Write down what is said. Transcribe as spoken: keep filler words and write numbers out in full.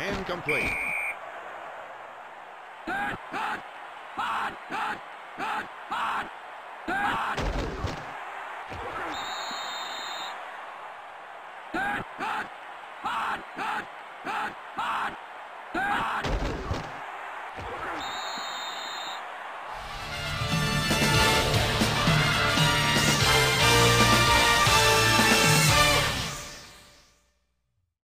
Incomplete.